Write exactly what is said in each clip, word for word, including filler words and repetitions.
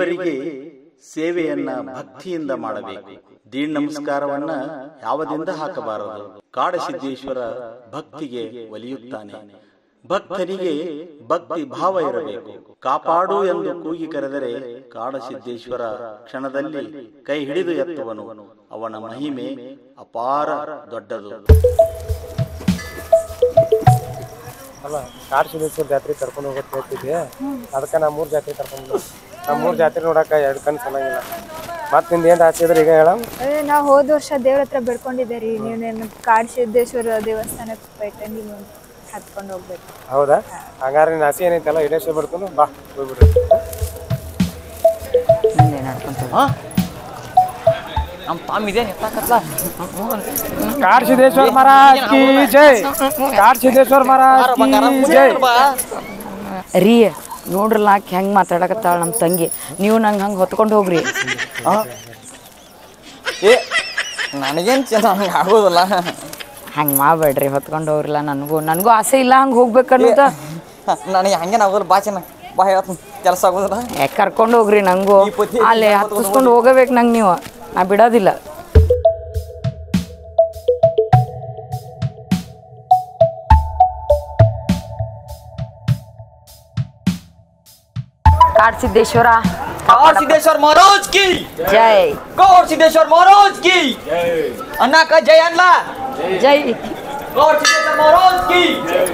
ದೇವರಿಗೆ ಸೇವೆಯನ್ನ ಭಕ್ತಿಯಿಂದ ಮಾಡಬೇಕು. ದೀಡ್ ನಮಸ್ಕಾರವನ್ನ ಯಾವದಿಂದ ಹಾಕಬಾರದು. ಕಾಡಸಿದ್ದೇಶ್ವರ ಭಕ್ತಿಗೆ ಒಲಿಯುತ್ತಾನೆ. ಭಕ್ತರಿಗೆ ಭಕ್ತಿ ಭಾವ ಇರಬೇಕು. ಕಾಪಾಡು ಎಂದು ಕೂಗಿ ಕರೆದರೆ ಕಾಡಸಿದ್ದೇಶ್ವರ ಕ್ಷಣದಲ್ಲಿ ಕೈ ಹಿಡಿದು ಎತ್ತುವನು. ಅವನ ಮಹಿಮೆ ಅಪಾರ ದೊಡ್ಡದು. ಅಲ್ಲ, ಕಾಡಸಿದ್ದೇಶ್ವರ ಜಾತ್ರೆ ಕರ್ಕೊಂಡು ಹೋಗೋದಿದೆ. ಅದಕ್ಕೆ ನಾ ಮೂರು ಜಾತ್ರೆ ಕರ್ಕೊಂಡು ನಾ ಮೂರು ಜಾತ್ರೆ ನೋಡಕ್ಕೆ ಎರಡು ಕಣ್ಣು ಚೆನ್ನಾಗಿಲ್ಲ. ಮತ್ತೆ ನಿಮ್ದು ಏನು ಆಸೆ ಇದ್ರೆ ಈಗ ಹೇಳ. ನಾವು ಹೋದ ವರ್ಷ ದೇವ್ರ ಹತ್ರ ಬೆಳ್ಕೊಂಡಿದ್ದೆ ರೀ, ನೀವೇನು ಕಾಡಸಿದ್ದೇಶ್ವರ ದೇವಸ್ಥಾನಕ್ಕೆ ಬೆಟ್ಟಂಗಿ ಹತ್ಕೊಂಡು ಹೋಗ್ಬೇಕು. ಹೌದಾ, ಹಂಗಾರೆ ನಿನ್ನ ಆಸೆ ಏನೈತಲ್ಲ ಈಡೇಶ್ವರ ಬಡ್ಕೊಂಡು ಬಾ ಹೋಗ್ಬಿಡ್ರಿ. ಕಾಡಸಿದ್ದೇಶ್ವರ ಮಹಾರಾಜ್ ಕಿ ಜೈ. ಕಾಡಸಿದ್ದೇಶ್ವರ ಮಹಾರಾಜ್ ಕಿ ಜೈ. ರೀ ನೋಡ್ರಲ್ಲ ಆಕೆ ಹೆಂಗೆ ಮಾತಾಡಕತ್ತಾಳ ನಮ್ಮ ತಂಗಿ. ನೀವು ನಂಗೆ ಹಂಗೆ ಹೊತ್ಕೊಂಡು ಹೋಗ್ರಿ. ಏ ನನಗೇನು ಚೆನ್ನಾಗಿ ಆಗೋದಲ್ಲ, ಹಂಗೆ ಮಾಡಬೇಡ್ರಿ, ಹೊತ್ಕೊಂಡು ಹೋಗ್ರಲ್ಲ. ನನಗೂ ನನಗೂ ಆಸೆ ಇಲ್ಲ ಹಂಗೆ ಹೋಗ್ಬೇಕನ್ನೋದು. ನನಗೆ ಹಂಗೇನು ಆಗೋಲ್ಲ. ಬಾ ಚೆನ್ನ ಬಾ, ಹೇಳ್ತೀನಿ ಕೆಲಸ ಆಗೋದಿಲ್ಲ. ಯಾಕೆ ಕರ್ಕೊಂಡು ಹೋಗ್ರಿ, ನಂಗೂ ಅಲ್ಲಿ ಹತ್ತಿಸ್ಕೊಂಡು ಹೋಗಬೇಕು. ನಂಗೆ ನೀವು ನಾ ಬಿಡೋದಿಲ್ಲ. ಕಾಡಸಿದ್ದೇಶ್ವರ ಕಾಡಸಿದ್ದೇಶ್ವರ ಮಹಾರಾಜ್ ಕಿ ಜೈ. ಕಾಡಸಿದ್ದೇಶ್ವರ ಮಹಾರಾಜ್ ಕಿ ಜೈ. ಅನ್ನಕ ಜೈ ಅಲ್ಲ ಜೈ. ಕಾಡಸಿದ್ದೇಶ್ವರ ಮಹಾರಾಜ್ ಕಿ ಜೈ.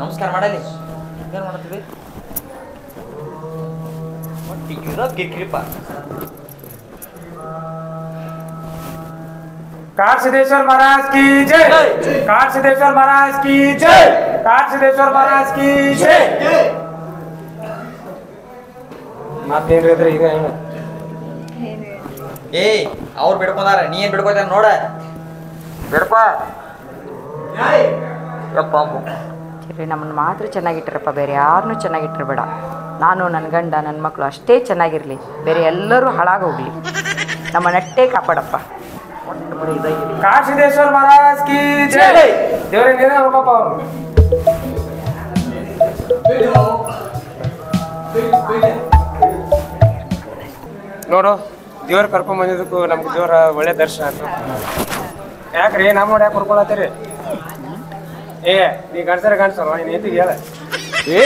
ನಮಸ್ಕಾರ ಮಾಡಲಿ. ಏನು ಮಾಡ್ತೀವಿ ಕಿರಿಕಿರಿಪ. ಕಾಡಸಿದ್ದೇಶ್ವರ ಮಹಾರಾಜ್ ಕಿ ಜೈ. ಕಾಡಸಿದ್ದೇಶ್ವರ ಮಹಾರಾಜ್ ಕಿ ಜೈ. ಕಾಡಸಿದ್ದೇಶ್ವರ ಮಹಾರಾಜ್ ಕಿ ಜೈ. ಮತ್ತೇನ್ರಿ ಅಂದ್ರೆ ಈಗ ಏನು ಏ ಅವ್ರು ಬಿಡ್ಕೊಂಡಾರ, ನೀ ಏನ್ ಬಿಡ್ಕೋತಾರ ನೋಡ. ಬಿಡಪ್ಪ ರೀ, ನಮ್ಮನ್ನು ಮಾತ್ರ ಚೆನ್ನಾಗಿಟ್ಟಿರಪ್ಪ, ಬೇರೆ ಯಾರನ್ನೂ ಚೆನ್ನಾಗಿಟ್ಟಿರಬೇಡ. ನಾನು ನನ್ನ ಗಂಡ ನನ್ನ ಮಕ್ಕಳು ಅಷ್ಟೇ ಚೆನ್ನಾಗಿರಲಿ, ಬೇರೆ ಎಲ್ಲರೂ ಹಾಳಾಗೋಗ್ಲಿ. ನಮ್ಮ ನಟ್ಟೆ ಕಾಪಾಡಪ್ಪ. ಕಾಡಸಿದ್ದೇಶ್ವರ ಮಹಾರಾಜ್ ಕಿ ಜೈ. ದೇವರಿಗೆ ಹೋಗಪ್ಪ ನೋಡು. ದೇವ್ರ ಕರ್ಕೊಂಡು ಬಂದಿದ್ದಕ್ಕೂ ನಮ್ಗೆ ದೇವ್ರ ಒಳ್ಳೆ ದರ್ಶನ ಆಯ್ತು. ಯಾಕ್ರಿ ನಮ್ಮ ನೋಡಿ ಯಾಕೆ ಕರ್ಕೊಳತ್ತೀರಿ? ಏ ನೀ ಗಂಡಸರ ಗಂಡಸರ ನೀನು ಎತ್ತಿಗೆ ಹೇಳ. ಏ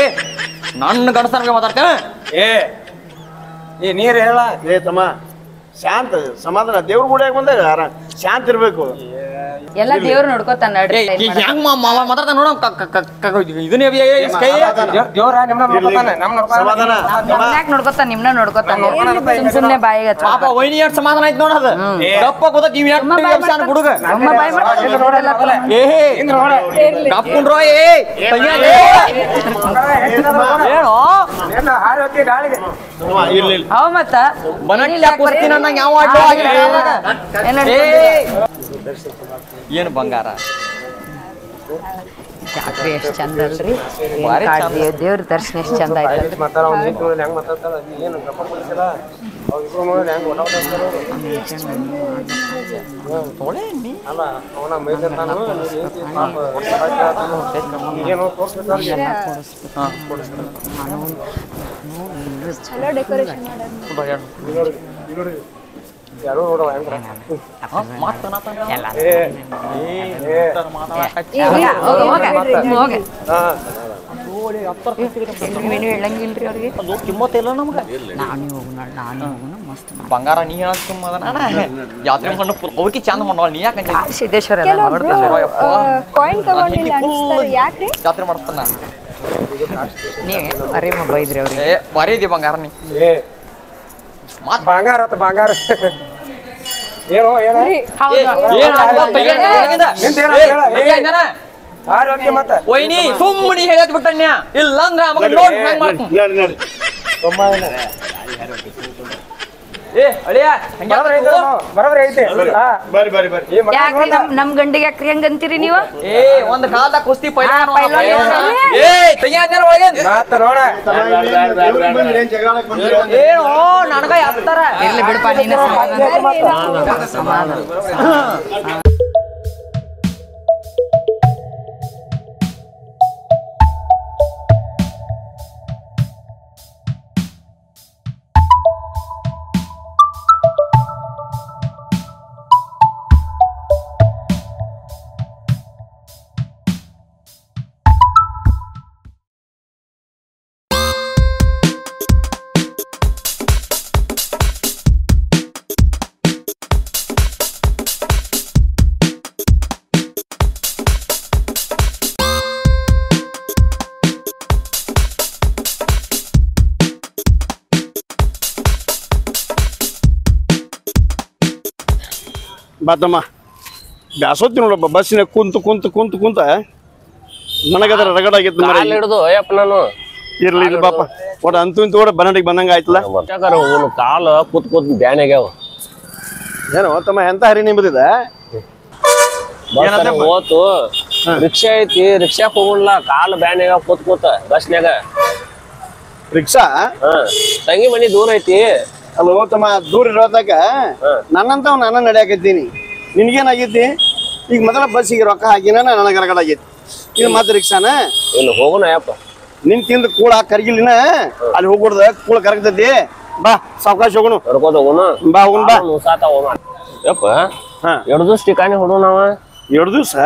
ನನ್ನ ಗಂಡಸರ ಮಾತಾಡ್ತೇನೆ. ಏ ಏ ನೀರು ಹೇಳ. ಏ ತಮ್ಮ ಶಾಂತ ಸಮಾಧಾನ, ದೇವ್ರ ಕೂಡ ಬಂದಾಗ ಆರಾಮ ಶಾಂತ ಇರಬೇಕು. ಎಲ್ಲ ದೇವ್ರು ನೋಡ್ಕೋತಾನೆ ಮಾತಾಡ್ತಾನೆ ನೋಡ. ಇದನ್ನೇ ದೇವ್ರ ನಿಮ್ಮನ್ನ ನೋಡ್ಕೋತಾನೆ, ನಮ್ಮ ನೋಡ್ಕೋತಾನೆ. ಯಾಕೆ ನೋಡ್ಕೋತಾನೆ? ನಿಮ್ಮನ್ನ ನೋಡ್ಕೋತಾನೆ, ಸುಮ್ಮನೆ ಬಾಯಿಗೆ ಪಾಪ ವೈನಿ ಎರಡು ಸಮಾಧಾನ ಆಯ್ತು ನೋಡೋದು. ಗಪ್ಪ ಗೊತ್ತ ನೀವು ಯಾಕೆ ಹುಡುಗ ಗಪ್ಕೊಂಡ್ರೋ? ಏ ಏನೋ ಅವ ಮತ್ತ ಮನೇಲಿ ಯಾಕೆ ಬರ್ತೀನಿ ಅನ್ನಂಗೆ ಯಾವ ಆಟ ಆಗಿಲ್ಲ. ಏನು ಬಂಗಾರ ಜಾತ್ರೆ ಎಷ್ಟು ಚಂದ ಅಲ್ರಿ. ದೇವ್ರ ದರ್ಶನ ಎಷ್ಟು ಚಂದ ಆಯ್ತು. ಚಲೋ ಡೆಕೋರೇಷನ್ ಮಾಡಿ ಯಾರು ನೋಡೋ ಹೆಂಗ್ರ ಹೇಳಂಗಿಲ್ರಿ ಅವ್ರಿಗೆ ಕಿಮ್ಮತ್ತ ಇಲ್ಲ ನಮ್ಗೆ. ನಾನು ಹೋಗೋಣ ನಾನು ಹೋಗೋಣ ಮಸ್ತ್ ಬಂಗಾರ. ನೀ ಹೇಳೋದು ಜಾತ್ರೆ ಕಂಡು ಅವಕ್ಕೆ ಚಂದ ಮಾಡೋಣ. ನೀ ಯಾಕೆ ಸಿದ್ದೇಶ್ವರ ಜಾತ್ರೆ ಮಾಡ್ತಾನ ನೀವೇ ಬರೀ ಬೈದ್ರಿ ಅವ್ರಿಗೆ ಬರೀ ಇದೀವಿ ಬಂಗಾರ. ನೀ ಮಾತು ಬಂಗಾರ ಆತ ಬಂಗಾರ. ಏನೋ ಏನೋ ಆರೋಗ್ಯ ಮತ್ತ ಒಯ್ನಿ ಸುಮ್ಮನೆ ಹೇಳದ್ ಬಿಟ್ಟಣ್ಯ ಇಲ್ಲ ಅಂದ್ರೆ ನೋಡಿ. ಏ ಅಳಿಯ ಹಂಗೆ ಬರಬರ ಐತೆ ಹಾ ಬರಿ ಬರಿ ಬರಿ ಏ ಮಗ ನಮ್ಮ ಗಂಡಿಗೆ ಯಾಕ್ರಿ ಹಂಗ ಅಂತೀರಿ ನೀವು ಏ ಒಂದು ಕಾಲದ ಕುಸ್ತಿ ಪೈಲವಾನ ಏ ತಯಾರನ ಒಳಗೆ ಮಾತ್ರ ನೋಡ ಏನ್ ಜಗಳಕ್ಕೆ ಬಂದಿರೋ ಏ ಓ ನನಗೆ ಯಾತ್ತರ ಇರ್ಲಿ ಬಿಡಪ್ಪ ನೀನ ಸಮಾಧಾನ ಸಮಾಧಾನ ಬಾತಮ್ಮ ಬ್ಯಾಸೋತಿ ನೋಡಪ್ಪ ಬಸ್ಸಿನ ಕುಂತು ಕುಂತು ಕುಂತು ಕುಂತ ನನಗದರ ರಗಡ ಆಗಿತ್ತು ಮರೆ ಅಲ್ಲಿ ಹಿಡಿದು ಅಯ್ಯಪ್ಪ ನಾನು ಇರ್ಲಿ ಇಲ್ಲಿ ಬಾಪ ಒಡ ಅಂತೂ ಇಂತ ಓಡ ಬನ್ನಡಿಗೆ ಬಂದಂಗ ಆಯ್ತಲ್ಲ ಒಟ್ಟಕರ ಓನು ಕಾಲ ಕೂತ್ ಕೂತ್ ಬ್ಯಾನೆ ಆಗ್ಯಾವ ಏನೋ ತಮ್ಮ ಎಂತ ಹರಿ ನಿಂಬಿದಿದೆ ಏನಂತ ಹೋತು ರಿಕ್ಷಾ ಐತಿ ರಿಕ್ಷಾ ಹೋಗಲ್ಲ ಕಾಲ ಬ್ಯಾನೆ ಆಗ್ಯಾವ ಕೂತ್ ಕೂತ ಬಸ್ನಾಗ ರಿಕ್ಷಾ ತಂಗಿ ಮನಿ ದೂರ ಐತಿ ಅಲ್ಲೋ ತಮ್ಮ ದೂರ ಇರೋದಕ್ಕೆ ನನ್ನಂತವ್ ನಾನು ನಡೆಯಾಕಿದ್ದೀನಿ ನಿನಗೇನಾಗೈತಿ ಈಗ ಮೊದಲ ಬಸ್ಸಿಗೆ ರೊಕ್ಕ ಹಾಕಿನ ನನಗೆ ರಗಡಾಗೈತಿ ಇದು ಮತ್ತೆ ರಿಕ್ಷಾನ ಇಲ್ಲಿ ಹೋಗೋಣ ಯಪ್ಪ ನಿನ್ ತಿಂದು ಕೂಳ ಕರಗಿಲಿನ ಅಲ್ಲಿ ಹೋಗ್ಬಿಡ್ದ ಕೂಳ ಕರಗತೈತಿ ಬಾ ಸಾವಕಾಶ ಹೋಗೋಣ ಕರ್ಕೋತ ಹೋಗೋಣ ಬಾ ಹೋಗೋಣ ಬಾ ಸಾತ ಹೋಗೋಣ ಯಪ್ಪ ಎರಡು ದಿವಸ ಠಿಕಾಣಿ ಹೊಡೋಣ ನಾವ ಎರಡು ದಿವಸ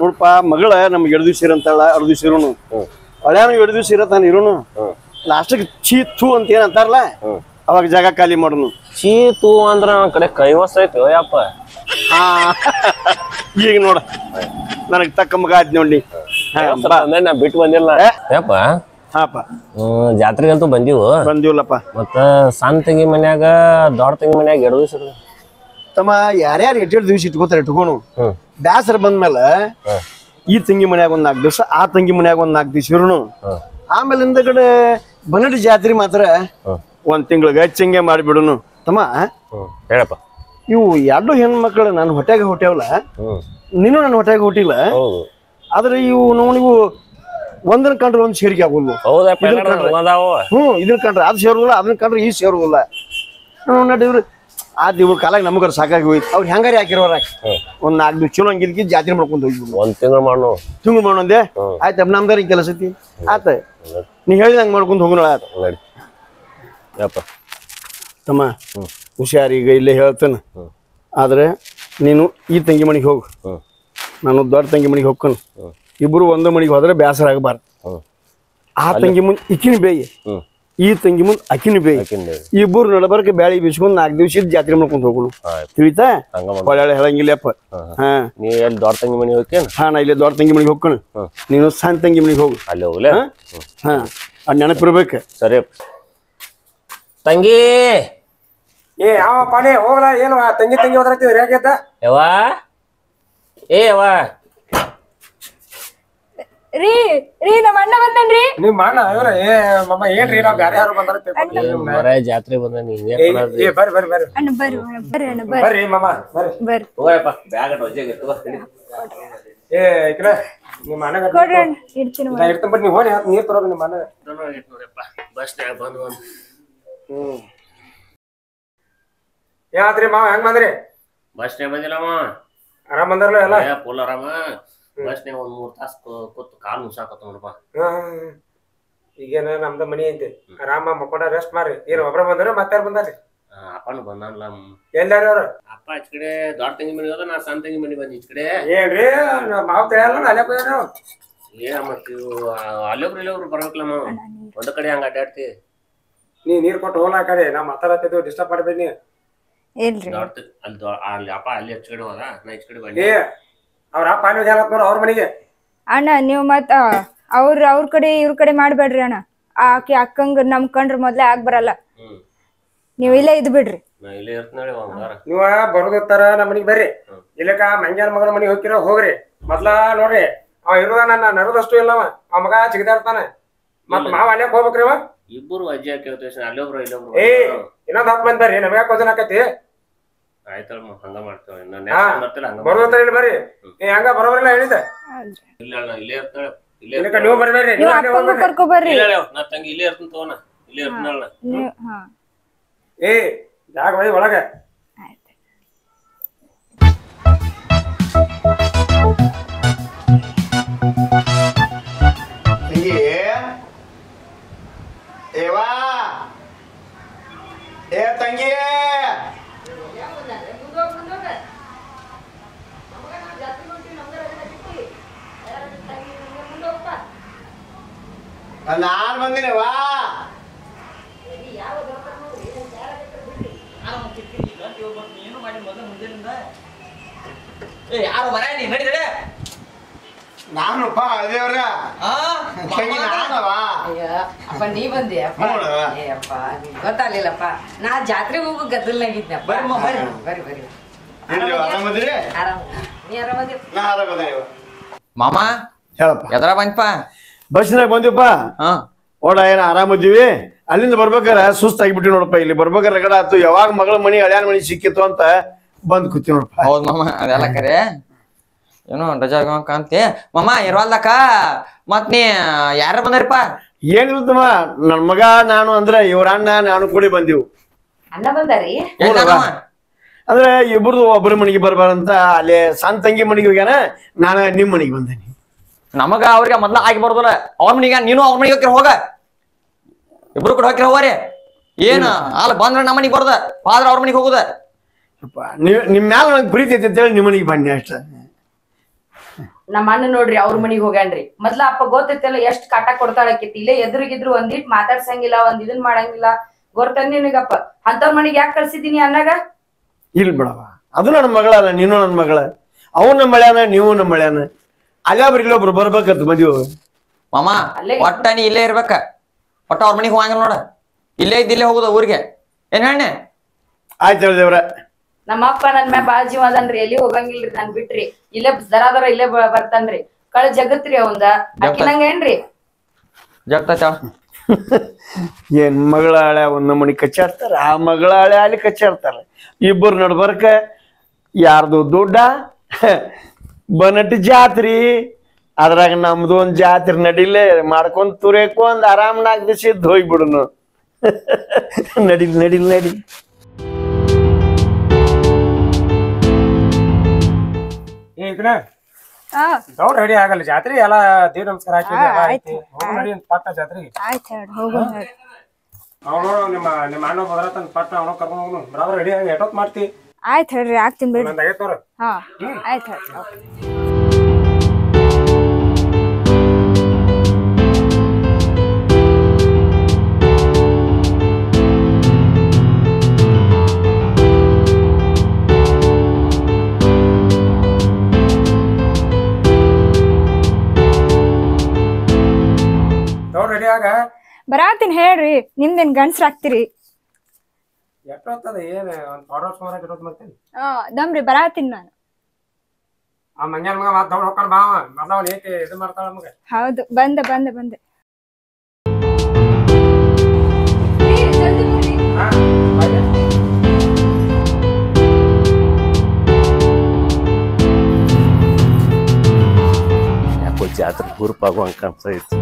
ನೋಡಪ್ಪ ಮಗಳ ನಮ್ಗೆ ಎರಡು ದಿವಸ ಇರಂತಾಳ ಎರಡು ದಿವಸ ಇರೋನು ಹಳೆಯವನು ಎರಡು ದಿವಸ ಇರೋ ತಾನು ಇರೋನು ಲಾಸ್ಟಿಗೆ ಚೀತು ಅಂತ ಏನಂತಾರಲ್ಲ ಅವಾಗ ಜಾಗ ಖಾಲಿ ಮಾಡೋನು ಚೀತು ಅಂದ್ರ ನನ್ನ ಕಡೆ ಕೈವಸ ಐತಿ ಯಪ್ಪ ಹಾ ಈಗ ನೋಡ ನನಗೆ ತಕ್ಕ ಮಗ ಆದ್ ನೋಡಿ ನಾ ಬಿಟ್ಟು ಬಂದಿಲ್ಲ ಯಪ್ಪ ಹಾಪ ಜಾತ್ರೆಗಂತೂ ಬಂದಿವು ಬಂದಿವಲ್ಲಪ್ಪ ಮತ್ತ ಸಣ್ಣ ತಂಗಿ ಮನ್ಯಾಗ ದೊಡ್ಡ ತಂಗಿ ಮನ್ಯಾಗ ಎರಡು ದಿವಸ ತಮ್ಮ ಯಾರ್ಯಾರು ಎಟ್ಟೆರಡು ದಿವಸ ಇಟ್ಕೋತಾರೆ ಇಟ್ಕೋನು ಬ್ಯಾಸರ ಬಂದ್ಮೇಲೆ ಈ ತಂಗಿ ಮನ್ಯಾಗ ಒಂದ್ ನಾಲ್ಕು ದಿವಸ ಆ ತಂಗಿ ಮನ್ಯಾಗ ಒಂದ್ ನಾಲ್ಕು ದಿವಸ ಇರೋನು ಆಮೇಲೆ ಇಂದ ಕಡೆ ಬನ್ನಡಿ ಜಾತ್ರೆ ಮಾತ್ರ ಒಂದ್ ತಿಂಗಳಿಗೆ ಹೆಚ್ಚಂಗೆ ಮಾಡಿಬಿಡುನು ತಮ್ಮ ಹೇಳಪ್ಪ ಇವು ಎರಡು ಹೆಣ್ಮಕ್ಳು ನಾನು ಹೊಟ್ಟೆಗೆ ಹೊಟ್ಟೆವಲ್ಲ ನೀನು ನನ್ನ ಹೊಟ್ಟೆಗೆ ಹೊಟ್ಟಿಲ್ಲ ಆದ್ರೆ ಇವು ನೋವು ಒಂದನ್ ಕಂಡ್ರೆ ಒಂದ್ ಸೇರಿಕೆ ಆಗುಲ್ಲ ಹ್ಮ್ ಇದನ್ ಕಂಡ್ರೆ ಅದು ಸೇರುದಿಲ್ಲ ಅದನ್ನ ಕಂಡ್ರೆ ಈ ಸೇರುದಿಲ್ಲ ನೋಡಿವ್ರು ಆ ದಿವ್ರ ಕಾಲಾಗ ನಮಗಾರ ಸಾಕಾಗಿ ಹೋಯ್ತು ಅವ್ರು ಹೆಂಗಾರಿ ಹಾಕಿರೋರ ಒಂದ್ ನಾಲ್ಕು ದಿವ್ಸ ಚಲೋ ಹಂಗಿಲ್ಕಿ ಜಾತ್ರೆ ಮಾಡ್ಕೊಂಡು ಹೋಗಿ ಒಂದ್ ತಿಂಗಳು ಮಾಡೋ ತಿಂಗಳು ಮಾಡೋಂದೆ ಆಯ್ತ ನಮ್ದಾರ ಹಿಂಗ್ ಕೆಲಸ ಐತಿ ಆತ ನೀ ಹೇಳಿದಂಗ ಮಾಡ್ಕೊಂಡು ಹೋಗೋಣ ಆಯ್ತು ಯಪ್ಪ ತಮ್ಮ ಹುಷಾರೀಗ ಇಲ್ಲೇ ಹೇಳ್ತಾನೆ ಆದ್ರೆ ನೀನು ಈ ತಂಗಿ ಮನೆಗೆ ಹೋಗು ನಾನು ದೊಡ್ಡ ತಂಗಿ ಮನೆಗೆ ಹೋಗ್ಕನು ಇಬ್ಬರು ಒಂದು ಮನೆಗೆ ಹೋದ್ರೆ ಬೇಸರ ಆಗಬಾರ್ದು ಆ ತಂಗಿ ಮುಂದೆ ಇಕ್ಕಿನ ಬೇಯಿ ಈ ತಂಗಿ ಮುಂದೆ ಅಕ್ಕಿನ ಬೇಯಿ ಇಬ್ಬರು ನಡಬರ್ಕೆ ಬ್ಯಾಳಿ ಬೀಸ್ಕೊಂಡು ನಾಲ್ಕು ದಿವಸ ಜಾತ್ರೆ ಮಾಡ್ಕೊಂಡು ಹೋಗೋಣ ತಿಳಿತಾ ಹೊಳೆ ಹೇಳಂಗಿಲ್ಲಪ್ಪ ಹಾ ನೀ ಎಲ್ಲಿ ದೊಡ್ಡ ತಂಗಿ ಮನೆಗೆ ಹೋಗ್ತೇನೆ ಹಾ ನಾ ಇಲ್ಲೇ ದೊಡ್ಡ ತಂಗಿ ಮನೆಗೆ ಹೋಗ್ಕಣ ನೀನು ಸಣ್ಣ ತಂಗಿ ಮನೆಗೆ ಹೋಗು ಅಲ್ಲಿ ಹೋಗ್ಲೇ ಹಾ ಅದು ನೆನಪಿರ್ಬೇಕು ಸರಿ ತಂಗಿ ಏ ಯಾವ ಪಾನಿ ಹೋಗಲ ಏನು ತಂಗಿ ತಂಗಿ ಹೋದ್ರತಿವ್ ರೇಗೇತ ಯವ್ವ ಏ ಯವ್ವ ರೀ ರೀ ನಮ್ಮ ಅಣ್ಣ ಬಂದನ್ರಿ ನಿಮ್ಮ ಅಣ್ಣ ಅವರ ಏ ಮಮ್ಮ ಏನ್ರಿ ನಾವು ಬೇರೆ ಯಾರು ಬಂದರತೆ ಮರೆ ಜಾತ್ರೆ ಬಂದನಿ ಏ ಬರಿ ಬರಿ ಬರಿ ಅಣ್ಣ ಬರಿ ಬರಿ ಅಣ್ಣ ಬರಿ ಬರಿ ಮಮ್ಮ ಬರಿ ಬರಿ ಹೋಗಪ್ಪ ಬ್ಯಾಗ್ ಅಟ್ ಒಜೆಗೆ ಇತ್ತು ಏ ಇಕ್ರೆ ನಿಮ್ಮ ಅಣ್ಣ ಕೊಡ್ರಿ ಇಡ್ತೀನಿ ನಾ ಇರ್ತೀನಿ ಬಟ್ ನೀ ಹೋಗಿ ನೀರು ತರೋ ನಿಮ್ಮ ಅಣ್ಣ ನಾನು ಇಟ್ ನೋಡಪ್ಪ ಬಸ್ ನ್ಯಾಗ ಬಂದು ಬಂದು ಹ್ಮ್ ಯಾತ್ರಿ ಮಾವ ಹೆಂಗ್ ಬಂದ್ರಿ ಬಸ್ ನೇ ಬಂದಿಲ್ಲಮ್ಮ ಆರಾಮ್ ಬಂದ್ರಲ್ಲ ಎಲ್ಲ ಫುಲ್ ಆರಾಮ ಬಸ್ ನೇ ಒಂದ್ ಮೂರ್ ತಾಸು ಕೂತ್ ಕಾಲ್ ಮುಸಾಕತ್ತ ನೋಡಪ್ಪ ಈಗೇನ ನಮ್ದ ಮನಿ ಐತಿ ಆರಾಮ ಮಕ್ಕೊಂಡ ರೆಸ್ಟ್ ಮಾಡ್ರಿ ಏನ್ ಒಬ್ರ ಬಂದ್ರ ಮತ್ತಾರು ಬಂದಾರಿ ಅಪ್ಪನು ಬಂದಲ್ಲ ಎಲ್ಲಾರು ಅವ್ರು ಅಪ್ಪ ಇಚ್ ಕಡೆ ದೊಡ್ಡ ತಂಗಿ ಮನಿ ಹೋದ ನಾ ಸಣ್ಣ ತಂಗಿ ಮನಿ ಬಂದ್ ಇಚ್ ಕಡೆ ಏನ್ರಿ ಮಾವ ತಿಳಿಯಲ್ಲ ಅಲ್ಲೇ ಹೋಗ್ಯಾರ ಏ ಮತ್ತ ಅಲ್ಲೊಬ್ರು ಇಲ್ಲೊಬ್ರು ಬರ್ಬೇಕಲ್ಲಮ್ಮ ಒಂದ್ ಕಡೆ ಹಂಗ ಅಡ್ಡಾಡ್ತಿ ನೀ ನೀರ್ ಕೊಟ್ಟು ಹೋಗ್ಲಾ ಕಡೆ ನಾ ಮಾತಾಡತ್ತಿದ್ವಿ ಡಿಸ್ಟರ್ಬ್ ಮಾಡ್ಬೇಡಿ ಇಲ್ರಿ ಅಲ್ಲಿ ಅಪ್ಪ ಅಲ್ಲಿ ಹೆಚ್ಚು ಕಡೆ ಹೋದ ನಾ ಹೆಚ್ಚು ಕಡೆ ಬನ್ನಿ ಅವ್ರ ಅಪ್ಪ ಅಲ್ಲಿ ಹೇಳಕ್ ಅವ್ರ ಮನೆಗೆ ಅಣ್ಣ ನೀವು ಮತ್ತ ಅವ್ರ ಅವ್ರ ಕಡೆ ಇವ್ರ ಕಡೆ ಮಾಡ್ಬೇಡ್ರಿ ಅಣ್ಣ ಆಕೆ ಅಕ್ಕಂಗ ನಮ್ ಕಂಡ್ರೆ ಮೊದ್ಲೇ ಆಗ್ ಬರಲ್ಲ ನೀವ್ ಇಲ್ಲೇ ಇದ್ ಬಿಡ್ರಿ ನೀವ ಬರೋದಿರ್ತಾರ ನಮ್ಮ ಮನಿಗ್ ಬರ್ರಿ ಇಲ್ಲಕ್ಕ ಮಂಜಾನ ಮಗನ ಮನಿಗ್ ಹೋಗ್ತಿರೋ ಹೋಗ್ರಿ ಮೊದ್ಲ ನೋಡ್ರಿ ಅವ ಇರೋದ ನನ್ನ ನರದಷ್ಟು ಇಲ್ಲವ ಅವ ಮಗ ಚಿಗದಾಡ್ತಾನೆ ಮತ್ ಮಾವ ಅಲ್ಲೇ ಹೋಗ್ಬೇಕ್ರಿ ಅವ ಇಬ್ಬರು ವಜ್ಜೆ ಕೇಳ್ತೇವೆ ಅಲ್ಲೊಬ್ರು ಇಲ್ಲೊಬ್ರು ಏ ಇನ್ನೊಂದು ಹತ್ತು ಮಂದಿ ಬರ್ರಿ ನಮ್ಗೆ ಯಾಕೆ ವಜನ ಆಕೈತಿ ಆಯ್ತಮ್ಮ ಹಂಗ ಮಾಡ್ತೇವೆ ಬರ್ಬೋದ್ರ ಬರ್ರಿ ನೀ ಹಂಗ ಬರೋಬ್ರಿಲ್ಲ ಹೇಳಿದೆ ಇಲ್ಲ ಇಲ್ಲೇ ಇರ್ತಾಳೆ ಇಲ್ಲೇ ನೀವು ಬರ್ಬೇಡ್ರಿ ನಾ ತಂಗಿ ಇಲ್ಲೇ ಇರ್ತೀನಿ ತಗೋಣ ಇಲ್ಲೇ ಇರ್ತಾಳ ಏ ಜಾಗ ಬೈ ಒಳಗ ನಾನು ಬಂದಿನಿ ವಾ ಯಾರು ಮರ ನೀ ನಡೀತದೆ ನಾನುಪ್ಪ ಅದೇವ್ರ ಅಪ್ಪ ನೀ ಬಂದಿಯಪ್ಪ ಅಯ್ಯಪ್ಪ ನಿಮ್ಗೆ ಗೊತ್ತಾಗ್ಲಿಲ್ಲಪ್ಪ ನಾ ಜಾತ್ರೆಗೆ ಹೋಗೋ ಗದ್ದಲ್ನಾಗಿದ್ನ ಬರಿ ಬರಿ ಬರಿ ಆರಾಮ ನೀ ಆರಾಮದಿರಿ ಮಾಮ ಹೇಳಪ್ಪ ಎದ್ರ ಬಂದಪ್ಪ ಬಸ್ನಾಗ ಬಂದಿವಪ್ಪ ಓಡ ಏನ ಆರಾಮದಿವಿ ಅಲ್ಲಿಂದ ಬರ್ಬೇಕಾರ ಸುಸ್ತಾಗಿಬಿಟ್ಟಿವಿ ನೋಡಪ್ಪ ಇಲ್ಲಿ ಬರ್ಬೇಕಾರ ರಗಡ ಆಯ್ತು ಯಾವಾಗ ಮಗಳ ಮನಿ ಹಳ್ಯಾನ ಮನಿ ಸಿಕ್ಕಿತ್ತು ಅಂತ ಬಂದ್ ಕೂತಿ ನೋಡಪ್ಪ ಹೌದ್ ಮಾಮ ಅದೆಲ್ಲ ಕರೆ ಏನೋ ರಜಾ ಕಾಂತಿ ಮಾಮ ಇರ್ವಲ್ದಕ್ಕ ಮತ್ ನೀ ಯಾರ ಬಂದ್ರಿಪ್ಪ ಏನಿರುತ್ತಮ್ಮ ನನ್ ಮಗ ನಾನು ಅಂದ್ರೆ ಇವ್ರ ಅಣ್ಣ ನಾನು ಕೂಡಿ ಬಂದಿವು ಅಣ್ಣ ಬಂದಾರಿ ಅಂದ್ರೆ ಇಬ್ರದು ಒಬ್ಬರ ಮನಿಗೆ ಬರ್ಬಾರಂತ ಅಲ್ಲೇ ಸಣ್ಣ ತಂಗಿ ಮನಿಗೆ ಹೋಗ್ಯಾನ ನಾನು ನಿಮ್ ಮನಿಗೆ ಬಂದೇನಿ ನಮಗ ಅವ್ರಿಗೆ ಮೊದ್ಲ ಆಗಿ ಬರ್ದಲ್ಲ ಅವ್ರ ಮನಿಗ ನೀನು ಅವ್ರ ಮನಿಗೆ ಹೋಗ್ರಿ ಹೋಗ ಇಬ್ರು ಕೂಡ ಹೋಗ್ರಿ ಹೋಗ್ರಿ ಏನ ಅಲ್ಲ ಬಂದ್ರ ನಮ್ಮ ಮನಿಗೆ ಬರದ ಫಾದ್ರ ಅವ್ರ ಮನಿಗೆ ಹೋಗುದ ನಿಮ್ ಮ್ಯಾಲ ನಂಗೆ ಪ್ರೀತಿ ಐತಿ ಅಂತೇಳಿ ನಿಮ್ ಮನಿಗೆ ಬನ್ನಿ ಅಷ್ಟ ನಮ್ಮ ಅಣ್ಣ ನೋಡ್ರಿ ಅವ್ರ ಮನಿಗೆ ಹೋಗ್ಯಾನ್ರಿ ಮೊದ್ಲ ಅಪ್ಪ ಗೊತ್ತೈತಲ್ಲ ಎಷ್ಟ್ ಕಾಟ ಕೊಡ್ತಾಳಕೈತಿ ಇಲ್ಲೇ ಎದುರಿಗಿದ್ರು ಒಂದಿಟ್ ಮಾತಾಡ್ಸಂಗಿಲ್ಲ ಒಂದ್ ಇದನ್ ಮಾಡಂಗಿಲ್ಲ ಗೊತ್ತನ್ ನಿನಗಪ್ಪ ಅಂತವ್ರ ಮನಿಗೆ ಯಾಕೆ ಕಳ್ಸಿದೀನಿ ಅನ್ನಾಗ ಇಲ್ ಬಿಡವ ಅದು ನನ್ ಮಗಳಲ್ಲ ನೀನು ನನ್ ಮಗಳ ಅವ್ರು ನಮ್ಮ ಮಳ್ಯಾನ ನೀವು ನಮ್ಮ ಮಳ್ಯಾನ ಅಲ್ಲೊಬ್ರಿಗೊಬ್ರು ಬರ್ಬೇಕಂತ ಮದ್ವೆ ಮಾಮ ಒಟ್ಟ ನೀ ಇಲ್ಲೇ ಇರ್ಬೇಕ ಒಟ್ಟ ಅವ್ರ ಮನಿಗೆ ಹೋಗಂಗಿಲ್ಲ ನೋಡ ಇಲ್ಲೇ ಇದ್ದ ಇಲ್ಲೇ ಹೋಗುದ ಊರಿಗೆ ಏನ್ ಹೇಳಿ ಆಯ್ತು ಹೇಳಿದೇವ್ರ ನಮ್ಮಪ್ಪ ನನ್ ಮ್ಯಾ ಬಾಳ ಜೀವ ಅದನ್ರಿ ಎಲ್ಲಿ ಹೋಗಂಗಿಲ್ರಿ ನಾನ್ ಬಿಟ್ರಿ ಇಲ್ಲೇ ದರ ದರ ಇಲ್ಲೇ ಬರ್ತಾನ್ರಿ ಕಳ ಜಗತ್ರಿ ಅವಂದ ಅಕ್ಕಿನಂಗ ಏನ್ರಿ ಜಗತ್ತ ಏನ್ ಮಗಳ ಹಳೆ ಒಂದ್ ಮನಿ ಕಚ್ಚಾಡ್ತಾರ ಆ ಮಗಳ ಹಳೆ ಅಲ್ಲಿ ಕಚ್ಚಾಡ್ತಾರ ಇಬ್ಬರು ನಡ್ಬರ್ಕ ಯಾರ್ದು ದೊಡ್ಡ ಬನಟ್ ಜಾತ್ರಿ ಅದ್ರಾಗ ನಮ್ದು ಒಂದ್ ಜಾತ್ರಿ ನಡಿಲೆ ಮಾಡ್ಕೊಂಡ್ ತುರೇಕೊಂದ್ ಆರಾಮ್ ನಾಲ್ಕು ದಿವಸ ಇದ್ದು ಹೋಗ್ಬಿಡುನು ನಡಿಲ್ ನಡಿಲ್ ನಡಿ ದೌಡ್ ರೆಡಿ ಆಗಲ್ಲ ಜಾತ್ರಿ ಎಲ್ಲ ದೇವ್ ನಮಸ್ಕಾರ ಹಾಕಿ ನಡಿ ಪಟ್ಟ ಜಾತ್ರಿ ಅವನು ನಿಮ್ಮ ನಿಮ್ಮ ಅಣ್ಣ ಬದ್ರ ತನ್ನ ಪಟ್ಟ ಅವನು ಕರ್ಕೊಂಡು ಹೋಗ್ನು ಬರಾಬರ್ ರೆಡಿ ಆಗಿ ಎಟೋತ್ ಮಾಡ್ತಿ ಆಯ್ತು ಹೇಳ್ರಿ ಆಗ್ತೀನಿ ಬಿಡಿ ಹಾ ಆಯ್ತು ದೌಡ್ ರೆಡಿ ಆಗ ಬರಾತೀನಿ ಹೇಳ್ರಿ ನಿಮ್ದೇನ್ ಗಂಡಸ್ರ ಆಗ್ತಿರಿ ದಮ್ರಿ ಬರಾತೀನಿ ನಾನು ಹೌದು ಬಂದೆ ಬಂದೆ ಬಂದೆ ಯಾಕೋ ಜಾತ್ರೆ ಗುರುಪಾಗುವಂಗ ಕಾಣಿಸ್ತಾ ಇತ್ತು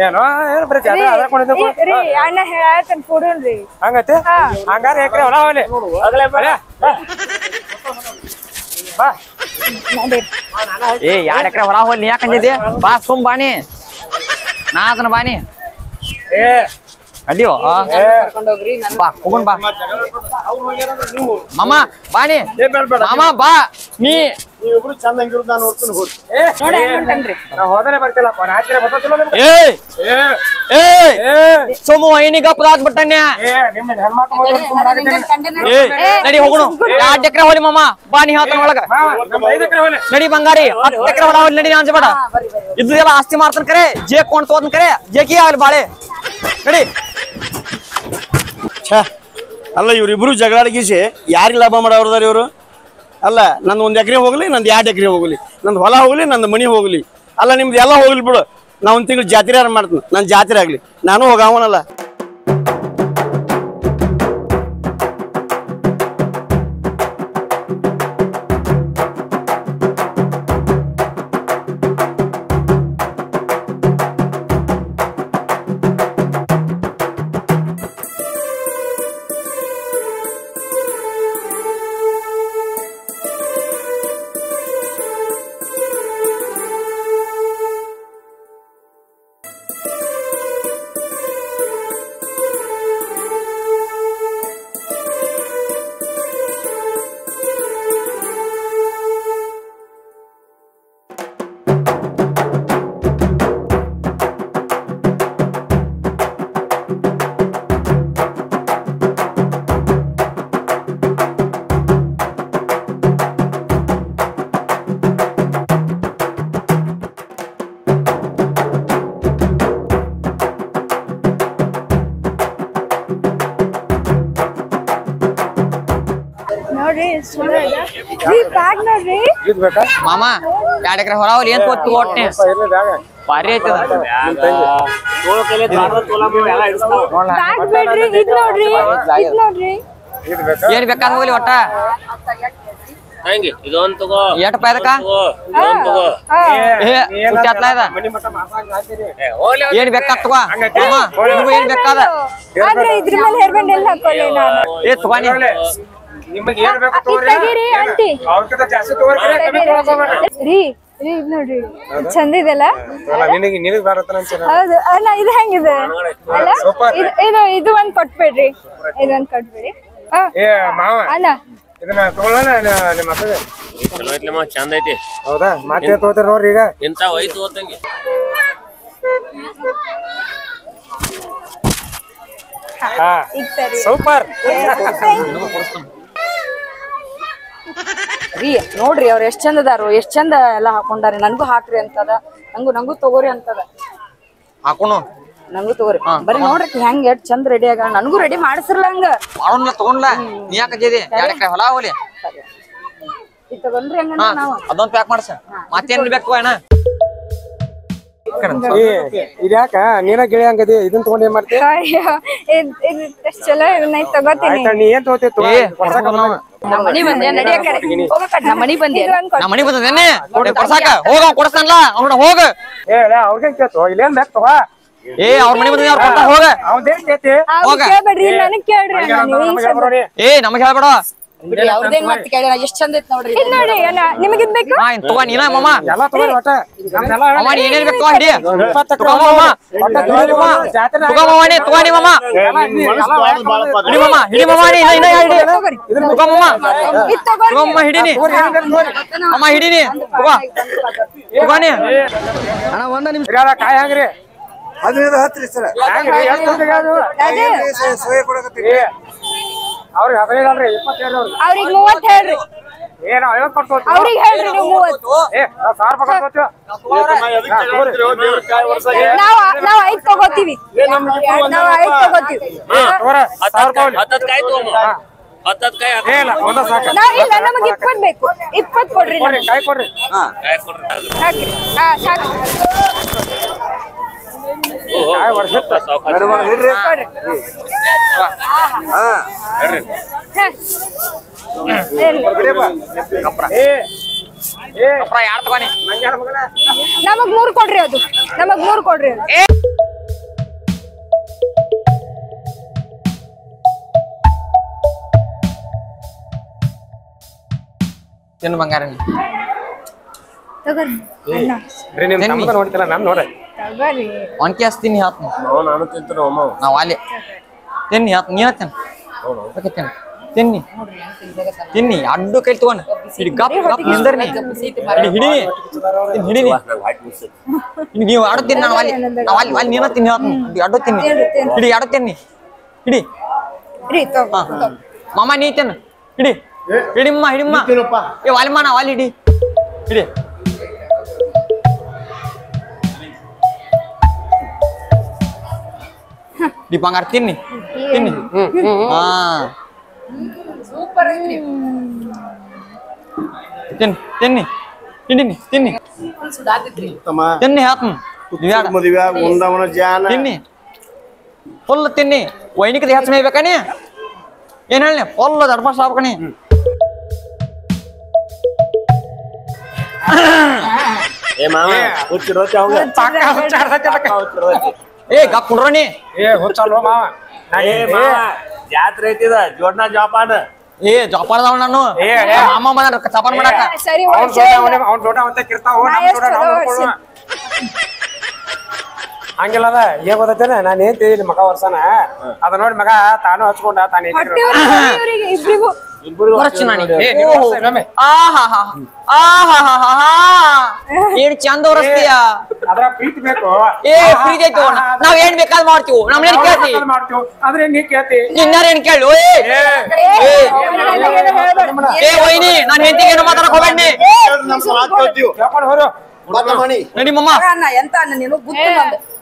ಎರಡ್ ಎಕರೆ ಹೊಲ ಹೋಲ್ ನೀ ಯಾಕಂದಿದ್ದೆ ಬಾ ಸುಮ್ ಬಾನಿ ನಾ ಅದನ್ನ ಬಾನಿ ಅಡಿಯೋ ಬಾ ಹೋಗೋಣ ಬಾ ಮಾಮ ಬಾ ನೀ ಮಾಮ ಬಾ ನೀ ನೀವಿಬ್ರು ಚಂದಂಗಿ ಇರೋದು ನಾನು ನೋಡ್ತೀನಿ ಹೋಗಿ ಏ ನೋಡಿ ಅಂತಂದ್ರಿ ನಾನು ಹೋದರೆ ಬರ್ತಿಲ್ಲಪ್ಪ ರಾತ್ರಿ ಬರ್ತತಿಲ್ಲ ನಿಮಗೆ ಏ ಏ ಏ ಸೋಮು ಐನಿಗ ಅಪರಾಧ ಬಿಟ್ಟಣ್ಣ ಏ ನಿಮ್ಮ ಹೆಣ್ಮಕ್ಳು ಹೋಗಿ ಏ ನಡಿ ಹೋಗೋಣ ಎರಡು ಎಕರೆ ಹೋಲಿ ಮಾಮ ಬಾ ನೀ ಹೇಳ್ತಾನೆ ಒಳಗೆ ಐದು ಎಕರೆ ಹೋಲಿ ನಡಿ ಬಂಗಾರಿ ಹತ್ತು ಎಕರೆ ಹೊಲ ಹೋಲಿ ನಡಿ ನಾನು ಬೇಡ ಇದ್ರೆಲ್ಲ ಆಸ್ತಿ ಮಾರ್ತನ ಕರೆ ಜೇ ಕೋಣ ತೋದನ ಕರೆ ಜೇಕಿ ಆಗಲಿ ಬಾಳೆ ನಡಿ ಛ ಅಲ್ಲ ಇವರಿಬ್ರು ಜಗಳಾಡಿಗಿಸಿ ಯಾರಿಗೆ ಲಾಭ ಮಾಡೋರ್ದಾರ ಇವರು ಅಲ್ಲ ನಂದು ಒಂದು ಎಕರೆ ಹೋಗಲಿ ನಂದು ಎರಡು ಎಕರೆ ಹೋಗಲಿ ನಂದು ಹೊಲ ಹೋಗಲಿ ನಂದು ಮನೆ ಹೋಗಲಿ ಅಲ್ಲ ನಿಮ್ದು ಎಲ್ಲ ಹೋಗ್ಲಿ ಬಿಡು ನಾ ಒಂದು ತಿಂಗಳು ಜಾತ್ರೆ ಯಾರು ಮಾಡ್ತೀನಿ ನಾನು ಜಾತ್ರೆ ಆಗಲಿ ನಾನು ಹೋಗವನಲ್ಲ ಮಾಮ ಎರಡು ಎಕರೆ ಹೊರ ಏನು ಕೊತ್ತು ಒಟ್ಟೆ ಭಾರಿ ಐತದ ಏನ್ ಬೇಕಾದ ಹೋಗ್ಲಿ ಒಟ್ಟ ಎಟ್ ಪಾಯ್ದಕ್ಕ ಏನ್ ಬೇಕಾದ ತಗೋ ಏನ್ ಬೇಕಾದ ಏ ತಗೋನಿ ನಿಮಗೆ ಏನು ಬೇಕು ತೋರಿ ಆಂಟಿ ಅವಕದ ಜಾಸ್ತಿ ತೋರ್ಕರೆ ಕಮ್ಮಿ ತೋರ್ಕೋಬೇಡಿ ರೀ ರೀ ನೋಡಿ ಚಂದ ಇದೆಲ್ಲ ಅಲ್ಲ ನಿಮಗೆ ನಿಮಗೆ ಭಾರತನ ಅಂತಾರೆ ಹೌದು ಅಲ್ಲ ಇದು ಹೆಂಗಿದೆ ಅಲ್ಲ ಇದು ಇದು ಒಂದು ಕೊಟ್ಬಿಡ್ರಿ ಇದು ಒಂದು ಕೊಟ್ಬಿಡಿ ಏ ಮಾವ ಅಲ್ಲ ಇದನ್ನ ತಗೊಳ್ಳೋಣ ನಿಮ್ಮ ಅತ್ತೆ ಚಲೋ ಐತೆ ಮಾವ ಚಂದ ಐತಿ ಹೌದಾ ಮಾತೆ ತೋರ್ತಾರೆ ನೋಡಿ ಈಗ ಇಂತ ಹೋಯ್ತು ತೋರ್ದಂಗೆ ಹಾ ಸೂಪರ್ ರೀ ನೋಡ್ರಿ ಅವ್ರು ಎಷ್ಟ್ ಚಂದದಾರು ಎಷ್ಟ್ ಚಂದ ಎಲ್ಲ ಹಾಕೊಂಡಾರ ನನ್ಗೂ ಹಾಕ್ರಿ ಅಂತದ ನಂಗು ನಂಗೂ ತಗೋರಿ ಅಂತದ ಹಾಕೋಣ ನಂಗೂ ತಗೋರಿ ಬರೀ ನೋಡ್ರಿ ಹೆಂಗ್ ಎಷ್ಟ್ ಚಂದ ರೆಡಿ ಆಗ ನನ್ಗೂ ರೆಡಿ ಮಾಡಿಸಿರ್ಲ ಹಂಗ ಮಾಡೋಣ ತಗೊಂಡ್ಲ ನೀ ಯಾಕಂದಿದೆ ಎರಡು ಎಕರೆ ಹೊಲ ಹೋಲಿ ಇದು ತಗೊಂಡ್ರಿ ಹಂಗಣ್ಣ ನಾವು ಅದೊಂದು ಪ್ಯಾಕ್ ಮಾಡ್ಸ ಮತ್ತೇನ್ ಬೇಕು ಅಣ್ಣ ಇದ್ಯಾಕ ನೀನ ಗೆಳೆಯ ಹಂಗದಿ ಇದನ್ನ ತಗೊಂಡು ಏನ್ ಮಾಡ್ತೀಯ ಚಲೋ ನಾ ತಗೋತೀನಿ ನೀ ಏನ್ ತಗೋತೀಯ ತಗೋ ನಮ್ಮ ಮನಿ ಬಂದೆ ನಡಿಯಕರೆ ಹೋಗಕಡ ನಮ್ಮ ಮನಿ ಬಂದೆ ನಮ್ಮ ಮನಿ ಬಂದೆನೆ ನೋಡಿ ಕೊಡ್ಸಾಕ ಹೋಗ ಕೊಡ್ಸನಲ್ಲ ಅವನು ಹೋಗ ಏ ಅವರಿಗೆ ಕೇಳ್ತೋ ಇಲ್ಲೇನ್ ಬೇಕು ತಗೋ ಏ ಅವರ ಮನಿ ಬಂದೆ ಅವರ ಕೊಡ್ತಾ ಹೋಗ ಅವನು ದೇನ್ ಕೇಳ್ತಿ ಹೋಗ ಕೇಳ್ಬೇಡಿ ನನಗೆ ಕೇಳ್ರಿ ಏ ನಮಗೆ ಹೇಳಬೇಡ ಬಿಡಿ ಅವರದೇನ್ ಮತ್ತೆ ಕೇಳನ ಎಷ್ಟು ಚಂದ ಐತೆ ನೋಡಿ ಇಲ್ಲಿ ನೋಡಿ ಎಲ್ಲ ನಿಮಗೆ ಇದು ಬೇಕು ಹಾ ತಗೋ ನೀನಾ ಮಾಮ ಎಲ್ಲ ತಗೋ ಒಟ ಮಾಮ ಏನೇನ್ ಬೇಕು ಹಿಡಿ ಇಪ್ಪತ್ತು ತಗೋ ಮಾಮ ಒಟ ತಗೋ ಜಾತ್ರೆ ತಗೋ ಮಾಮ ನೀ ತಗೋ ನೀ ಮಾಮ ಹಿಡಿ ಮಾಮ ಹಿಡಿ ಮಾಮ ನೀ ಇನ್ನ ಹಿಡಿ ಇದನ್ನ ತಗೋ ಮಾಮ ಇದು ತಗೋ ಮಾಮ ಹಿಡಿ ನೀ ಮಾಮ ಹಿಡಿ ನೀ ತಗೋ ತಗೋ ನೀ ಅಣ್ಣ ಒಂದ ನಿಮಿಷ ಇರಾದ ಕಾಯಿ ಹಾಗ್ರಿ ಹದಿನೈದು ಹತ್ತು ರೀ ಸರ್ ಹಾಗ್ರಿ ಎಷ್ಟು ಅಂತ ಹೇಳು ಅದೇ ಸೋಯೆ ಕೊಡಕತ್ತೀರಿ ಅವ್ರಿಗೆ ಹದಿನೈದು ಅಲ್ರಿ ಇಪ್ಪತ್ತೇಳು ಅವ್ರಿಗೆ ಮೂವತ್ತು ಹೇಳ್ರಿ ಏನ ಐವತ್ತು ಕೊಡ್ತೀವಿ ಅವ್ರಿಗೆ ಹೇಳ್ರಿ ನೀವು ಮೂವತ್ತು ಏ ನಾವು ಸಾವಿರ ರೂಪಾಯಿ ಕೊಡ್ತೀವಿ ನಾವು ನಾವು ಐದು ತಗೋತೀವಿ ನಾವು ಐದು ತಗೋತೀವಿ ಹತ್ತು ರೂಪಾಯಿ ಹತ್ತತ್ತು ಕಾಯಿ ತಗೊಂಡು ಹತ್ತತ್ತು ಕಾಯಿ ಇಲ್ಲ ಒಂದ ಸಾಕು ನಾವು ಇಲ್ಲ ನಮಗೆ ಇಪ್ಪತ್ತು ಬೇಕು ಇಪ್ಪತ್ತು ಕೊಡ್ರಿ ಕಾಯಿ ಕೊಡ್ರಿ ಕಾಯಿ ಕೊಡ್ರಿ ಹಾಕಿ ಹಾ ಸಾಕು ಕಾಯಿ ವರ್ಷಕ್ಕೆ ನಡುವಣ ಹಿಡ್ರಿ ಹಾ ಹೇಳ್ರಿ ಏ ಏ ಅಪ್ಪ ಯಾರ್ ತಗೋನಿ ನಂಗ್ಯಾರ ಮಗನ ನಮಗೆ ಮೂರು ಕೊಡ್ರಿ ಅದು ನಮಗೆ ಮೂರು ಕೊಡ್ರಿ ಏನು ಬಂಗಾರನಿ ತಗೋ ಅಣ್ಣ ರೀ ನಿಮ್ಮ ತಮ್ಮನ ನೋಡ್ತಿಲ್ಲ ನಾನು ನೋಡ್ರೆ Onki asli nih hatmu. Mau nanu tinter mau. Nah wali. Tin nih hatmu niat kan? Oke tin. Tin nih. Tin nih. Aduh kayak tuan. Ini gap gap minder nih. Ini hidi. Tin hidi nih. Ini dia aduh tin nanu wali. Nah wali wali niat tin hatmu. Aduh tin nih. Hidi aduh tin nih. Hidi. Hidi itu. Mama nih tin. Hidi. Hidi mama hidi mama. Ya wali mana wali hidi. Hidi. Dipangartin nih, ini, ah, super ini, tin, tin nih, ini nih, tin nih, sudah ditri, tin nih hatun, dibiar, dibiar, undang undang jalan, tin nih, full tin nih, wah ini kita lihat semai bekannya, ini halnya full darpa sahab kani, eh mama, ucur ucur ucur, takau ucur ucur ucur Eh, gak kurang nih. Eh, hotel lo mama. Eh, mama. Jatret itu, jorna jawaban. Eh, jawaban tahun lalu. Eh, mama mana ada kecapan mana kak? Sorry, orang jorna, orang orang jorna untuk kita orang jorna orang jorna. Angela ada, ya kau tahu na, nani itu maka warsan ya. Ada nol maka tanah harus kau dah tanah. Hotel, hotel, ibu. Bercinta nih. Oh, ah, ah, ah, ah, ah, ah. Ini cendol rasanya. Adra prit beko. Eh, prit itu. Nah, ini bekal martiu. Nah, ini kaya sih. Adra ini kaya sih. Jinnar ini kaya loh. Eh, eh, eh, woi ini. Nah, ini kaya nama tanah kau bende. Nama salat kau tuh. Siapa orang? Bapak mani. Nanti mama. Karena yang tanah ini lo butuh mama.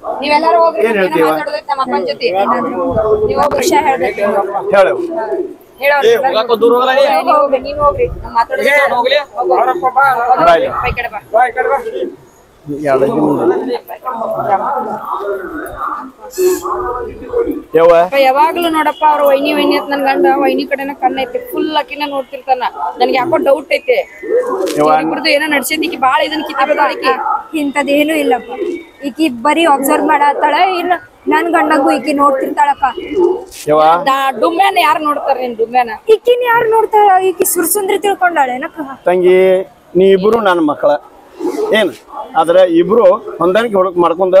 Nih benar orang itu yang ada di tempat panjat itu, nih orang besar ada di sana. Hello. Hello. Eh, orang kau dulu orang ni. Orang ni orang ni. Nama tu dia. Orang ni. Orang apa? Baik. Baik kerja. Baik kerja. Ya, lagi mana? Ya, wah. Kaya baglu noda apa orang ini ini itu nan ganda orang ini kerana karena itu full lagi nan order tanah. Dan kita kau doubt itu. Ya, wah. Jadi, perlu yang nanti sedikit balik dan kita balik. Hinta deh lu hilang. Iki bari observe madatala in nan gandagu iki ನೋಡ್ತಿರ್ತಾಳಪ್ಪ ಯವ್ವ ಡುಮ್ಮೆನ ಯಾರು ನೋಡ್ತಾರೆ ನಿನ್ ಡುಮ್ಮೆನ ಇಕ್ಕಿನ ಯಾರು ನೋಡ್ತಾರ ಇಕ್ಕಿ ಸುರಸುಂದ್ರಿ ತಿಳ್ಕೊಂಡಾಳೆನಕ್ಕ ತಂಗಿ ನೀ ಇಬ್ರು ನನ್ನ ಮಕ್ಕಳ ಏನು ಆದ್ರೆ ಇಬ್ರು ಹೊಂದಾಣಿಕೆ ಹೊರಕ್ ಮಾಡ್ಕೊಂಡ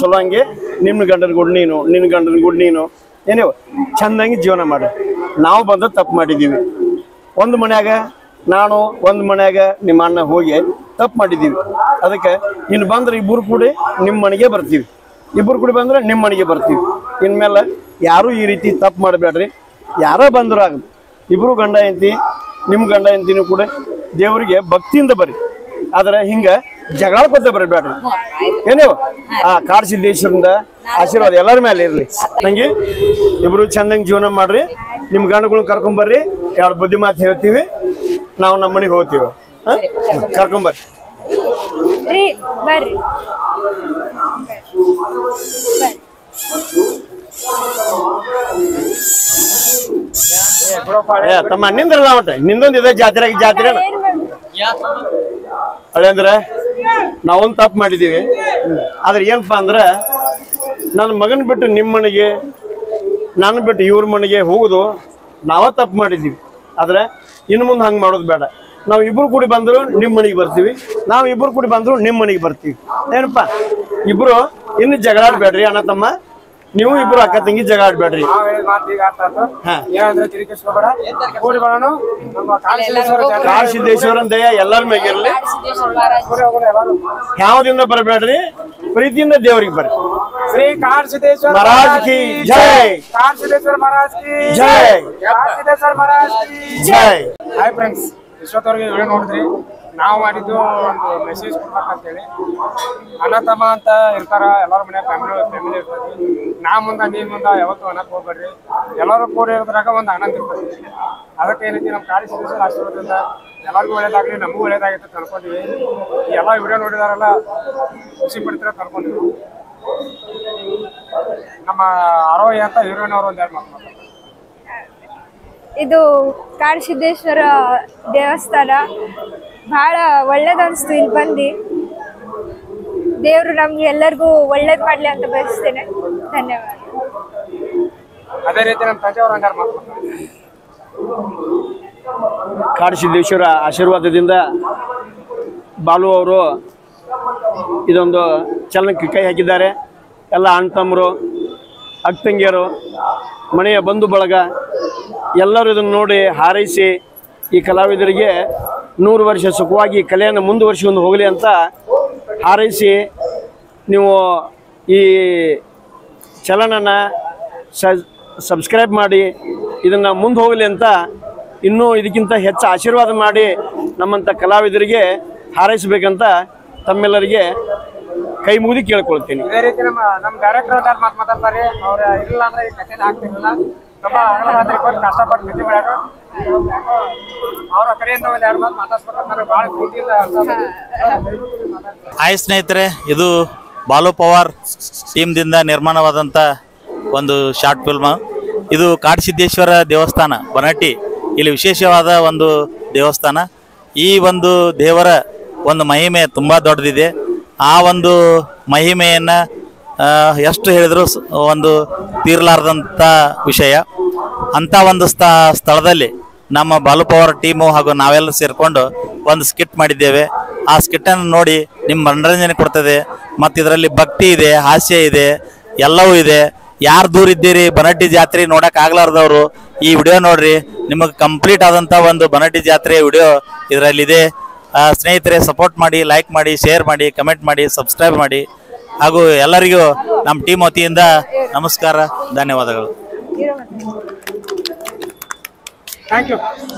ಚಲೋಂಗೆ ನಿಮ್ಮ ಗಂಡನ ಗುಡ್ ನೀನು ನಿನ್ನ ಗಂಡನ ಗುಡ್ ನೀನು ಏನೇವ ಚಂದಂಗಿ ಜೀವನ ಮಾಡು ನಾವು ಬಂದ ತಪ್ಪು ಮಾಡಿದೀವಿ ಒಂದು ಮನೆಯಾಗ ನಾನು ಒಂದು ಮನೆಯಾಗ ನಿಮ್ಮ ಅಣ್ಣ ಹೋಗಿ ತಪ್ಪು ಮಾಡಿದೀವಿ ಅದಕ್ಕೆ ಇನ್ನು ಬಂದ್ರೆ ಇಬ್ಬರು ಕೂಡಿ ನಿಮ್ಮ ಮನೆಗೆ ಬರ್ತೀವಿ ಇಬ್ಬರು ಕೂಡಿ ಬಂದ್ರೆ ನಿಮ್ಮ ಮನೆಗೆ ಬರ್ತೀವಿ ಇನ್ಮೇಲೆ ಯಾರು ಈ ರೀತಿ ತಪ್ಪು ಮಾಡಬೇಡ್ರಿ ಯಾರೋ ಬಂದ್ರು ಆಗ ಇಬ್ಬರು ಗಂಡ ಹೆಂಡತಿ ನಿಮ್ಮ ಗಂಡ ಹೆಂಡತಿನೂ ಕೂಡ ದೇವರಿಗೆ ಭಕ್ತಿಯಿಂದ ಬರಿ ಆದ್ರೆ ಹಿಂಗ ಜಗಳಕ್ಕೋತ ಬರಬೇಡ್ರಿ ಏನೇವ ಆ ಕಾಡಸಿದ್ದೇಶ್ವರಿಂದ ಆಶೀರ್ವಾದ ಎಲ್ಲರ ಮೇಲೆ ಇರಲಿ ನನಗೆ ಇಬ್ಬರು ಚಂದಂಗಿ ಜೀವನ ಮಾಡ್ರಿ ನಿಮ್ಮ ಗಂಡಗಳನ್ನ ಕರ್ಕೊಂಡು ಬರ್ರಿ ಎರಡು ಬುದ್ಧಿ ಮಾತು ಹೇಳ್ತೀವಿ ನಾವು ನಮ್ಮ ಮನೆಗೆ ಹೋಗ್ತೀವಿ ಕರ್ಕೊಂಡು ಬರ್ರಿ ರಿ ಬರ್ರಿ ಏ ತಮ್ಮ ನಿಂದ್ರಲ್ಲ ಒಟ್ಟ ನಿಂದೊಂದು ಇದೆ ಜಾತ್ರೆಗೆ ಜಾತ್ರೆ ಅಳೇಂದ್ರ ನಾವೊಂದು ತಪ್ಪು ಮಾಡಿದ್ದೀವಿ ಆದ್ರೆ ಏನಪ್ಪ ಅಂದ್ರೆ ನನ್ನ ಮಗನ ಬಿಟ್ಟು ನಿಮ್ಮ ಮನೆಗೆ ನಾನು ಬಿಟ್ಟು ಇವ್ರ ಮನೆಗೆ ಹೋಗೋದು ನಾವೇ ತಪ್ಪು ಮಾಡಿದ್ದೀವಿ ಆದ್ರೆ ಇನ್ನು ಮುಂದೆ ಹಂಗೆ ಮಾಡೋದು ಬೇಡ ನಾವು ಇಬ್ರು ಕೂಡಿ ಬಂದ್ರು ನಿಮ್ಮ ಮನೆಗೆ ಬರ್ತೀವಿ ನಾವು ಇಬ್ರು ಕೂಡಿ ಬಂದ್ರು ನಿಮ್ಮ ಮನೆಗೆ ಬರ್ತೀವಿ ಏನಪ್ಪ ಇಬ್ರು ಇನ್ನು ಜಗಳ ಆಡಬೇಡ್ರಿ ಅಣ್ಣ ತಮ್ಮ ನೀವು ಇಬ್ರು ಅಕ್ಕ ತಂಗಿ ಜಗಳ ಆಡಬೇಡ್ರಿ ಕಾಶಿದ್ದೇಶ್ವರ ದಯ ಎಲ್ಲರ ಮೇಲೆ ಇರಲಿ ಯಾವ್ದಿಂದ ಬರಬೇಡ್ರಿ ಪ್ರೀತಿಯಿಂದ ದೇವರಿಗೆ ಬರ್ರಿ ಶ್ರೀ ಕಾಶಿದ್ದೇಶ್ವರ ಮಹಾರಾಜ್ ಕಿ ಜೈ ಕಾಶಿದ್ದೇಶ್ವರ ಮಹಾರಾಜ್ ಕಿ ಜೈ ಕಾಶಿದ್ದೇಶ್ವರ ಮಹಾರಾಜ್ ಕಿ ಜೈ ಹಾಯ್ ಫ್ರೆಂಡ್ಸ್ ಇಷ್ಟೊತ್ತವರೆಗೆ ವಿಡಿಯೋ ನೋಡಿದ್ರಿ ನಾವು ಮಾಡಿದ್ದು ಒಂದು ಮೆಸೇಜ್ ಕೊಡ್ಬೇಕಂತೇಳಿ ಅಣ್ಣ ತಮ್ಮ ಅಂತ ಇರ್ತಾರೆ ಎಲ್ಲರ ಮನೆ ಫ್ಯಾಮಿಲಿ ಫ್ಯಾಮಿಲಿ ಇರ್ತದೆ ನಾ ಮುಂದೆ ನೀನು ಮುಂದೆ ಯಾವತ್ತೂ ಅನ್ನಕ್ಕೆ ಹೋಗ್ಬೇಡ್ರಿ ಎಲ್ಲರೂ ಕೂಡಿ ಇರೋದ್ರಾಗ ಒಂದು ಆನಂದ ಇರ್ತದೆ ಅದಕ್ಕೆ ಏನೈತಿ ನಮ್ಮ ಕಾಶಿದ್ದೇಶ್ವರ ಆಶೀರ್ವಾದದಿಂದ ಎಲ್ಲರಿಗೂ ಒಳ್ಳೇದಾಗಲಿ ನಮಗೂ ಒಳ್ಳೇದಾಗೈತೆ ತಂದ್ಕೊಂಡಿವಿ ಈ ಎಲ್ಲ ವಿಡಿಯೋ ನೋಡಿದಾರೆಲ್ಲ ಖುಷಿ ಪಡ್ತೀರ ತಂದ್ಕೊಂಡಿವಿ ನಮ್ಮ ಆರೋಹಿ ಅಂತ ಹೀರೋಯಿನ್ ಅವರು ಒಂದು ಯಾರು ಮಾತಾಡ್ತಾರೆ ಇದು ಕಾಡಸಿದ್ದೇಶ್ವರ ದೇವಸ್ಥಾನ ಬಹಳ ಒಳ್ಳೆದು ಅನಿಸ್ತು. ಇಲ್ಲಿ ಬಂದು ದೇವರು ನಮ್ಗೆ ಎಲ್ಲರಿಗೂ ಒಳ್ಳೇದು ಮಾಡಲಿ ಅಂತ ಬಯಸ್ತೇನೆ. ಧನ್ಯವಾದ. ಅದೇ ರೀತಿ ನಮ್ಮ ತಂಜಾವೂರು ಅಂಗಾರ ಕಾಡಸಿದ್ದೇಶ್ವರ ಆಶೀರ್ವಾದದಿಂದ ಬಾಲು ಅವರು ಇದೊಂದು ಚಲನಕ್ಕೆ ಕೈ ಹಾಕಿದ್ದಾರೆ. ಎಲ್ಲ ಅಣ್ಣ ತಮ್ಮರು ಅಕ್ಕ ತಂಗಿಯರು ಮನೆಯ ಬಂಧು ಬಳಗ ಎಲ್ಲರೂ ಇದನ್ನು ನೋಡಿ ಹಾರೈಸಿ ಈ ಕಲಾವಿದರಿಗೆ ನೂರು ವರ್ಷ ಸುಖವಾಗಿ ಕಲೆಯನ್ನು ಮುಂದುವರಿಸಿಕೊಂಡು ಹೋಗಲಿ ಅಂತ ಹಾರೈಸಿ ನೀವು ಈ ಚಲನನ ಸಬ್ಸ್ಕ್ರೈಬ್ ಮಾಡಿ ಇದನ್ನು ಮುಂದೆ ಹೋಗಲಿ ಅಂತ ಇನ್ನೂ ಇದಕ್ಕಿಂತ ಹೆಚ್ಚು ಆಶೀರ್ವಾದ ಮಾಡಿ ನಮ್ಮಂಥ ಕಲಾವಿದರಿಗೆ ಹಾರೈಸಬೇಕಂತ ತಮ್ಮೆಲ್ಲರಿಗೆ ಕೈ ಮುಗಿದು ಕೇಳ್ಕೊಳ್ತೀನಿ. ಇದೇ ರೀತಿ ನಮ್ಮ ನಮ್ಮ ಡೈರೆಕ್ಟರ್ ಅಂತ ಮಾತು ಮಾತಾಡ್ತಾರೆ. ಅವ್ರು ಇಲ್ಲ ಅಂದ್ರೆ ಈ ಕಚೇರಿ ಆಗ್ತಿರಲಿಲ್ಲ. ನಮ್ಮ ಹಣಪಟ್ಟು ಕಷ್ಟಪಟ್ಟು ಬಿಸಿ ಮಾಡೋರು ಅವರ ಕಡೆಯಿಂದ ಒಂದು ಎರಡು ಮಾತು ಮಾತಾಡ್ಸ್ಬೇಕಂದ್ರೆ ಭಾಳ ಖುಷಿಯಿಂದ. ಆಯ್ ಸ್ನೇಹಿತರೆ, ಇದು ಬಾಲು ಪವಾರ್ ಟೀಮ್ದಿಂದ ನಿರ್ಮಾಣವಾದಂಥ ಒಂದು ಶಾರ್ಟ್ ಫಿಲ್ಮ್. ಇದು ಕಾಡಸಿದ್ದೇಶ್ವರ ದೇವಸ್ಥಾನ ಬನಹಟ್ಟಿ. ಇಲ್ಲಿ ವಿಶೇಷವಾದ ಒಂದು ದೇವಸ್ಥಾನ. ಈ ಒಂದು ದೇವರ ಒಂದು ಮಹಿಮೆ ತುಂಬ ದೊಡ್ಡದಿದೆ. ಆ ಒಂದು ಮಹಿಮೆಯನ್ನು ಎಷ್ಟು ಹೇಳಿದರೂ ಒಂದು ತೀರಲಾರದಂಥ ವಿಷಯ. ಅಂಥ ಒಂದು ಸ್ಥಳದಲ್ಲಿ ನಮ್ಮ ಬಾಲು ಪವಾರ್ ಟೀಮು ಹಾಗೂ ನಾವೆಲ್ಲ ಸೇರಿಕೊಂಡು ಒಂದು ಸ್ಕಿಟ್ ಮಾಡಿದ್ದೇವೆ. ಆ ಸ್ಕಿಟ್ಟನ್ನು ನೋಡಿ ನಿಮ್ಮ ಮನರಂಜನೆ ಕೊಡ್ತದೆ. ಮತ್ತು ಇದರಲ್ಲಿ ಭಕ್ತಿ ಇದೆ, ಹಾಸ್ಯ ಇದೆ, ಎಲ್ಲವೂ ಇದೆ. ಯಾರು ದೂರಿದ್ದೀರಿ ಬನಹಟ್ಟಿ ಜಾತ್ರೆ ನೋಡೋಕ್ಕಾಗಲಾರ್ದವರು ಈ ವಿಡಿಯೋ ನೋಡಿರಿ. ನಿಮಗೆ ಕಂಪ್ಲೀಟ್ ಆದಂಥ ಒಂದು ಬನಹಟ್ಟಿ ಜಾತ್ರೆ ವಿಡಿಯೋ ಇದರಲ್ಲಿದೆ. ಸ್ನೇಹಿತರೆ, ಸಪೋರ್ಟ್ ಮಾಡಿ, ಲೈಕ್ ಮಾಡಿ, ಶೇರ್ ಮಾಡಿ, ಕಮೆಂಟ್ ಮಾಡಿ, ಸಬ್ಸ್ಕ್ರೈಬ್ ಮಾಡಿ. ಹಾಗೂ ಎಲ್ಲರಿಗೂ ನಮ್ಮ ಟೀಮ್ ವತಿಯಿಂದ ನಮಸ್ಕಾರ, ಧನ್ಯವಾದಗಳು. Thank you.